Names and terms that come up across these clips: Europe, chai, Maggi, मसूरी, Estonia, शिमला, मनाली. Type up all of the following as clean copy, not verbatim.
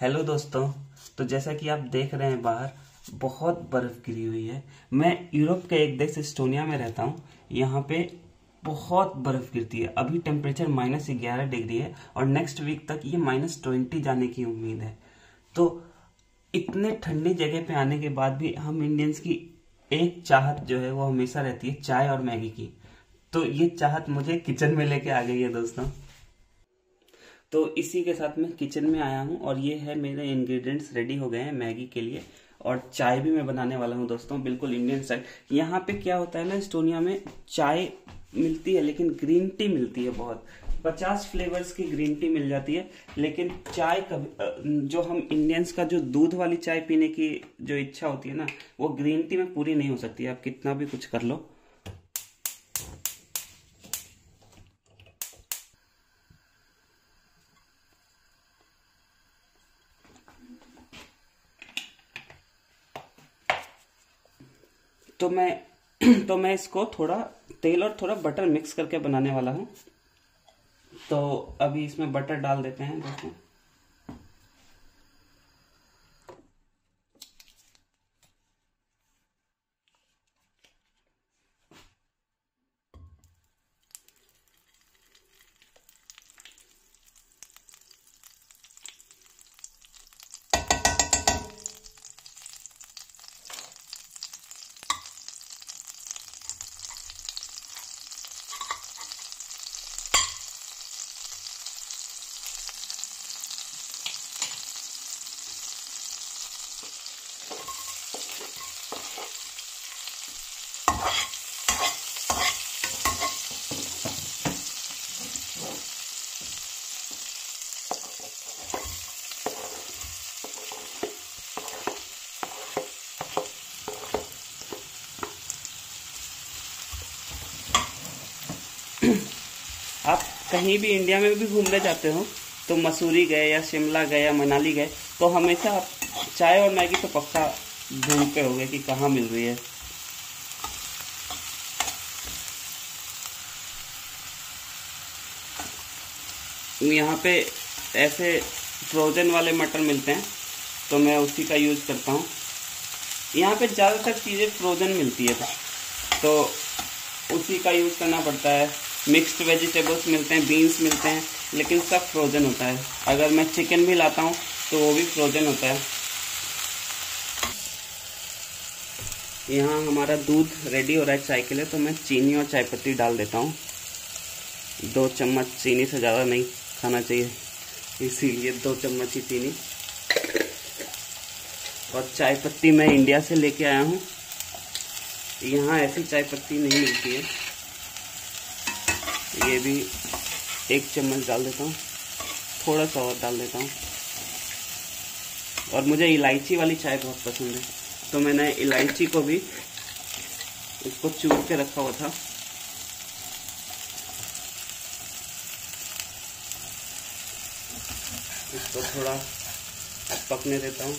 Hello दोस्तों, तो जैसा कि आप देख रहे हैं बाहर बहुत बर्फ़ गिरी हुई है। मैं यूरोप के एक देश एस्टोनिया में रहता हूँ। यहाँ पे बहुत बर्फ़ गिरती है। अभी टेम्परेचर -11 डिग्री है और नेक्स्ट वीक तक ये -20 जाने की उम्मीद है। तो इतने ठंडी जगह पे आने के बाद भी हम इंडियंस की एक चाहत जो है वो हमेशा रहती है चाय और मैगी की। तो ये चाहत मुझे किचन में लेके आ गई है दोस्तों। तो इसी के साथ मैं किचन में आया हूँ और ये है मेरे इंग्रेडिएंट्स रेडी हो गए हैं मैगी के लिए, और चाय भी मैं बनाने वाला हूँ दोस्तों, बिल्कुल इंडियन स्टाइल। यहाँ पे क्या होता है ना, एस्टोनिया में चाय मिलती है लेकिन ग्रीन टी मिलती है, बहुत 50 फ्लेवर्स की ग्रीन टी मिल जाती है। लेकिन चाय कभी जो हम इंडियंस का जो दूध वाली चाय पीने की जो इच्छा होती है ना, वो ग्रीन टी में पूरी नहीं हो सकती है, आप कितना भी कुछ कर लो। तो मैं इसको थोड़ा तेल और थोड़ा बटर मिक्स करके बनाने वाला हूँ। तो अभी इसमें बटर डाल देते हैं दोस्तों। आप कहीं भी इंडिया में भी घूमने जाते हो तो मसूरी गए या शिमला गए या मनाली गए तो हमेशा आप चाय और मैगी तो पक्का ढूंढते होंगे कि कहाँ मिल रही है। यहाँ पे ऐसे फ्रोजन वाले मटर मिलते हैं तो मैं उसी का यूज़ करता हूँ। यहाँ पे ज़्यादातर चीज़ें फ्रोजन मिलती है तो उसी का यूज़ करना पड़ता है। मिक्स्ड वेजिटेबल्स मिलते हैं, बीन्स मिलते हैं, लेकिन सब फ्रोजन होता है। अगर मैं चिकन भी लाता हूँ तो वो भी फ्रोजन होता है। यहाँ हमारा दूध रेडी हो रहा है चाय के लिए, तो मैं चीनी और चाय पत्ती डाल देता हूँ। 2 चम्मच चीनी से ज़्यादा नहीं खाना चाहिए, इसीलिए 2 चम्मच ही चीनी। और चाय पत्ती मैं इंडिया से लेके आया हूँ, यहाँ ऐसी चाय पत्ती नहीं मिलती है। ये भी 1 चम्मच डाल देता हूँ, थोड़ा सा और डाल देता हूँ। और मुझे इलायची वाली चाय बहुत पसंद है तो मैंने इलायची को भी इसको चूर के रखा हुआ था। इसको थोड़ा पकने देता हूँ,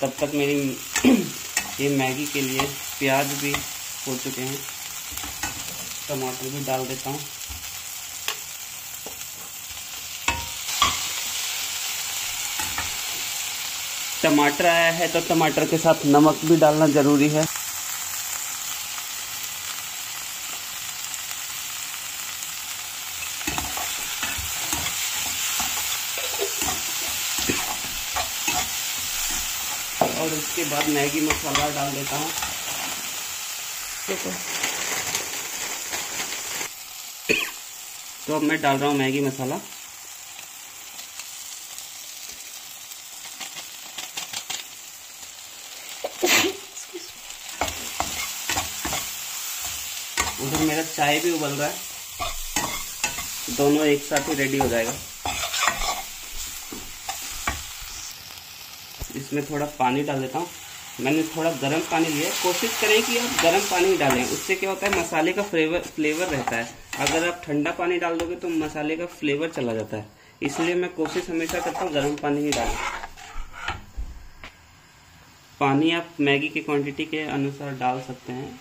तब तक मेरी ये मैगी के लिए प्याज भी हो चुके हैं, टमाटर भी डाल देता हूँ। टमाटर आया है तो टमाटर के साथ नमक भी डालना जरूरी है। और उसके बाद मैगी मसाला डाल देता हूँ। तो अब मैं डाल रहा हूँ मैगी मसाला। उधर मेरा चाय भी उबल रहा है, दोनों एक साथ ही रेडी हो जाएगा। इसमें थोड़ा पानी डाल देता हूँ। मैंने थोड़ा गर्म पानी लिया है, कोशिश करें कि आप गर्म पानी डालें, उससे क्या होता है मसाले का फ्लेवर रहता है। अगर आप ठंडा पानी डाल दोगे तो मसाले का फ्लेवर चला जाता है, इसलिए मैं कोशिश हमेशा करता हूँ गर्म पानी ही डालें। पानी आप मैगी की क्वांटिटी के अनुसार डाल सकते हैं।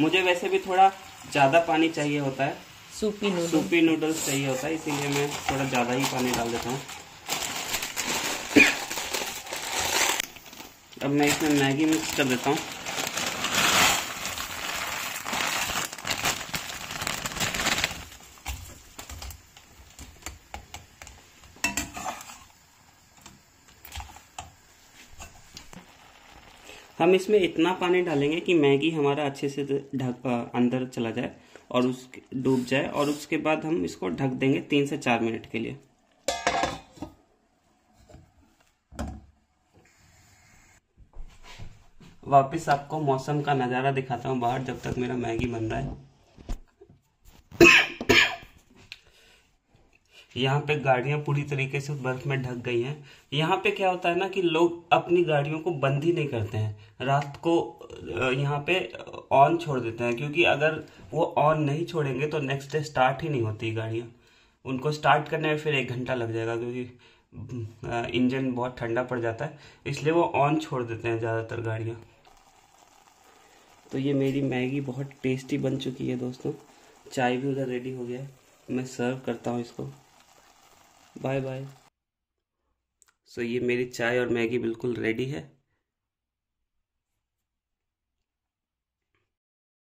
मुझे वैसे भी थोड़ा ज़्यादा पानी चाहिए होता है सूपी नूडल्स चाहिए होता है, इसीलिए मैं थोड़ा ज़्यादा ही पानी डाल देता हूँ। अब मैं इसमें मैगी मिक्स कर देता हूँ। हम इसमें इतना पानी डालेंगे कि मैगी हमारा अच्छे से अंदर चला जाए और उस डूब जाए, और उसके बाद हम इसको ढक देंगे 3 से 4 मिनट के लिए। वापस आपको मौसम का नज़ारा दिखाता हूँ बाहर, जब तक मेरा मैगी बन रहा है। यहाँ पे गाड़ियाँ पूरी तरीके से बर्फ में ढक गई हैं। यहाँ पे क्या होता है ना कि लोग अपनी गाड़ियों को बंद ही नहीं करते हैं, रात को यहाँ पे ऑन छोड़ देते हैं, क्योंकि अगर वो ऑन नहीं छोड़ेंगे तो नेक्स्ट डे स्टार्ट ही नहीं होती गाड़ियाँ। उनको स्टार्ट करने में फिर 1 घंटा लग जाएगा, क्योंकि इंजन बहुत ठंडा पड़ जाता है, इसलिए वो ऑन छोड़ देते हैं ज़्यादातर गाड़ियाँ। तो ये मेरी मैगी बहुत टेस्टी बन चुकी है दोस्तों। चाय भी उधर रेडी हो गया है, मैं सर्व करता हूँ इसको। Bye bye. सो ये मेरी चाय और मैगी बिल्कुल रेडी है।